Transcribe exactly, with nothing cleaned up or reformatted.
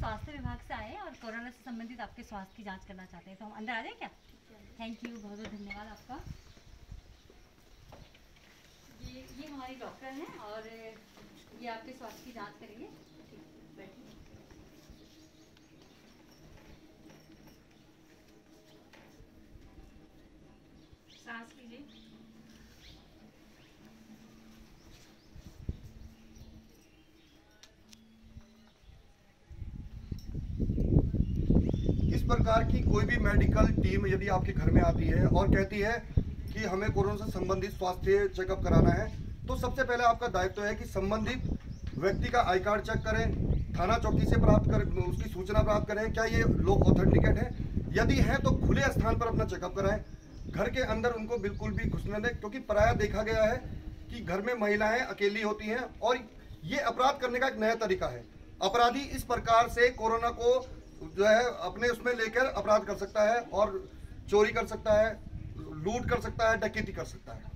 स्वास्थ्य विभाग से आए और कोरोना से संबंधित आपके स्वास्थ्य की जांच करना चाहते हैं, तो हम अंदर आ जाए क्या? थैंक यू, बहुत बहुत धन्यवाद आपका। ये ये हमारे डॉक्टर हैं और ये आपके स्वास्थ्य की जांच करेंगे। बैठिए। सांस लीजिए। प्रकार की कोई भी मेडिकल टीम यदि आपके घर में आती है और कहती है कि हमें कोरोना से संबंधित स्वास्थ्य चेकअप कराना है, तो सबसे पहले आपका दायित्व है कि संबंधित व्यक्ति का आई कार्ड चेक करें, थाना चौकी से प्राप्त कर उसकी सूचना प्राप्त करें क्या ये लोग ऑथेंटिकेट हैं। यदि हैं तो खुले स्थान पर अपना चेकअप कराएं, घर के अंदर उनको बिल्कुल भी घुसने दें, क्योंकि प्रायः देखा गया है कि घर में महिलाएं अकेली होती हैं और ये अपराध करने का एक नया तरीका है। अपराधी इस प्रकार से कोरोना को जो है अपने उसमें लेकर अपराध कर सकता है और चोरी कर सकता है, लूट कर सकता है, डकैती कर सकता है।